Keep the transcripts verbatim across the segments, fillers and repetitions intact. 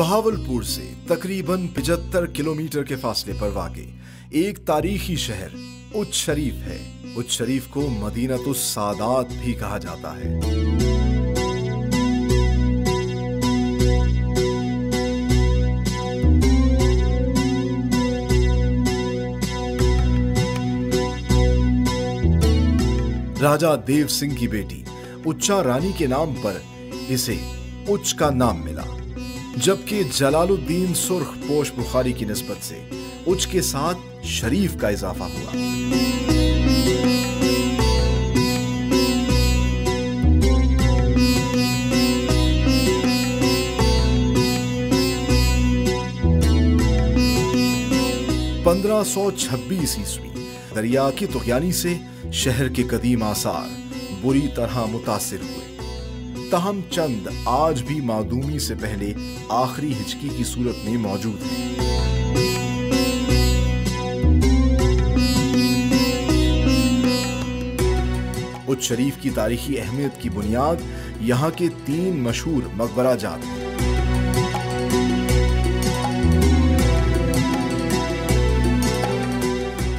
बहावलपुर से तकरीबन पचहत्तर किलोमीटर के फासले पर वाक़े एक तारीखी शहर उच शरीफ है। उच शरीफ को मदीनातुस सादात भी कहा जाता है। राजा देव सिंह की बेटी उच्चा रानी के नाम पर इसे उच का नाम मिला, जबकि जलालुद्दीन सुर्ख पोश बुखारी की निस्बत से उच के साथ शरीफ का इजाफा हुआ। पंद्रह सौ छब्बीस ईस्वी दरिया की तुगयानी से शहर के कदीम आसार बुरी तरह मुतासिर हुए। तहम चंद आज भी मादूमी से पहले आखिरी हिचकी की सूरत में मौजूद है। उच शरीफ की तारीखी अहमियत की बुनियाद यहाँ के तीन मशहूर मकबरा जात हैं।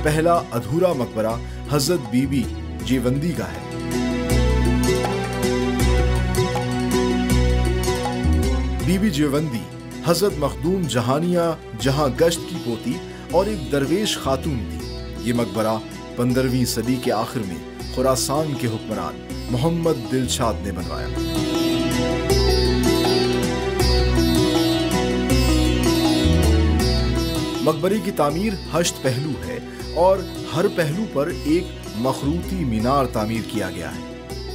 पहला अधूरा मकबरा हजरत बीबी जीवंदी का है। बीबी जीवंदी हजरत मखदूम जहानिया जहां गश्त की पोती और एक दरवेश खातून थी। ये मकबरा पंद्रहवीं सदी के आखिर में खुरासान के हुक्मरान मोहम्मद दिलशाद ने बनवाया। मकबरे की तामीर हश्त पहलू है और हर पहलू पर एक मखरूती मीनार तामीर किया गया है।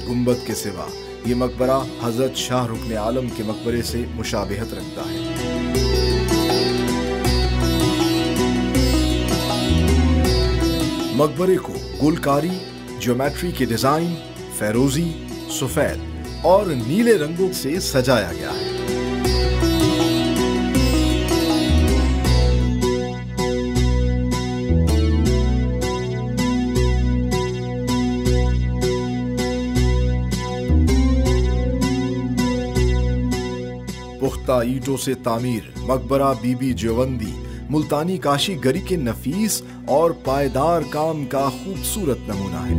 गुंबद के सिवा ये मकबरा हजरत शाह रुकने आलम के मकबरे से मुशाबहत रखता है। मकबरे को गुलकारी, ज्योमेट्री के डिजाइन, फैरोजी, सफेद और नीले रंगों से सजाया गया है। पुख्ता ईंटों से तामीर मकबरा बीबी जीवंदी मुल्तानी काशीगरी के नफीस और पायदार काम का खूबसूरत नमूना है।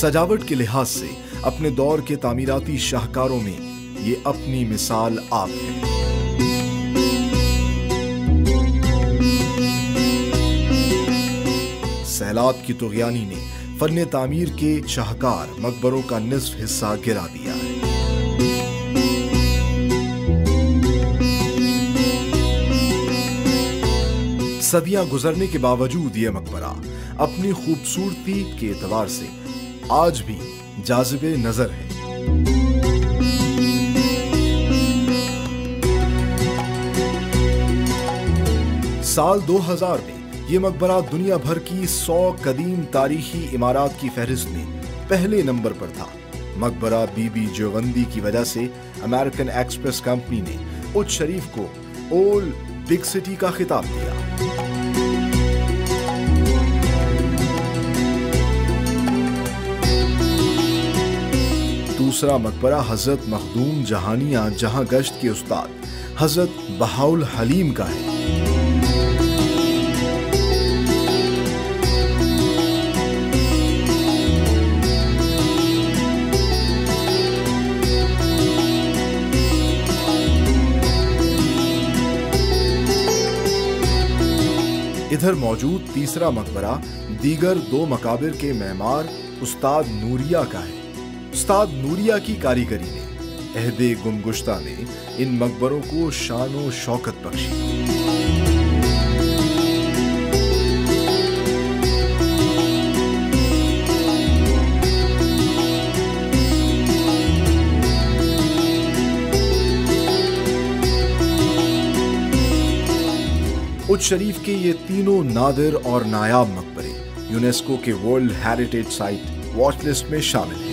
सजावट के लिहाज से अपने दौर के तामीराती शाहकारों में ये अपनी मिसाल आप है। सैलाब की तुगयानी ने फन तामीर के शाहकार मकबरों का निस्फ हिस्सा गिरा दिया है। सदियां गुजरने के बावजूद यह मकबरा अपनी खूबसूरती के एतबार से आज भी जाज़िबे नजर है। साल दो हज़ार में ये मकबरा दुनिया भर की सौ कदीम तारीखी इमारत की फहरिस्त में पहले नंबर पर था। मकबरा बीबी जीवंदी की वजह से अमेरिकन एक्सप्रेस कंपनी ने उच शरीफ को ओल्ड बिग सिटी का खिताब दिया। दूसरा मकबरा हजरत मखदूम जहानिया जहां गश्त के उस्ताद हजरत बहाउल हलीम का है। इधर मौजूद तीसरा मकबरा दीगर दो मकाबिर के मेमार उस्ताद नूरिया का है। उस्ताद नूरिया की कारीगरी ने अहदे गुमगुश्ता ने इन मकबरों को शान और शौकत बख्शी। उच शरीफ के ये तीनों नादिर और नायाब मकबरे यूनेस्को के world heritage site watch list में शामिल हैं।